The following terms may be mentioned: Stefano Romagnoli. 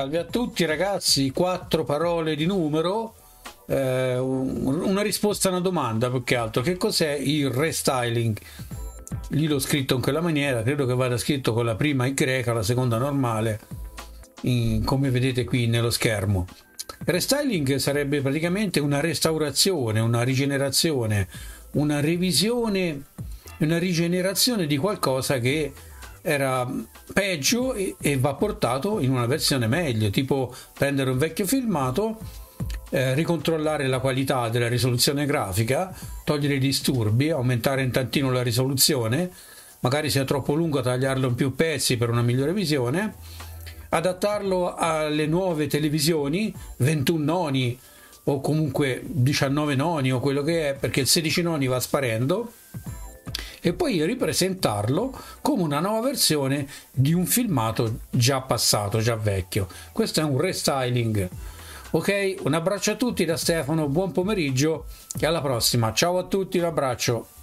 Salve a tutti ragazzi, 4 parole di numero, una risposta a una domanda più che altro. Che cos'è il restyling? Lì l'ho scritto in quella maniera, credo che vada scritto con la prima in greca, la seconda normale, come vedete qui nello schermo. Il restyling sarebbe praticamente una restaurazione, una rigenerazione, una revisione, una rigenerazione di qualcosa che era peggio e va portato in una versione meglio, tipo prendere un vecchio filmato, ricontrollare la qualità della risoluzione grafica, togliere i disturbi, aumentare un tantino la risoluzione, magari se è troppo lungo tagliarlo in più pezzi per una migliore visione, adattarlo alle nuove televisioni 21 noni o comunque 19 noni o quello che è, perché il 16 noni va sparendo, e poi ripresentarlo come una nuova versione di un filmato già passato, già vecchio. Questo è un restyling. Ok, un abbraccio a tutti da Stefano, buon pomeriggio e alla prossima. Ciao a tutti, un abbraccio.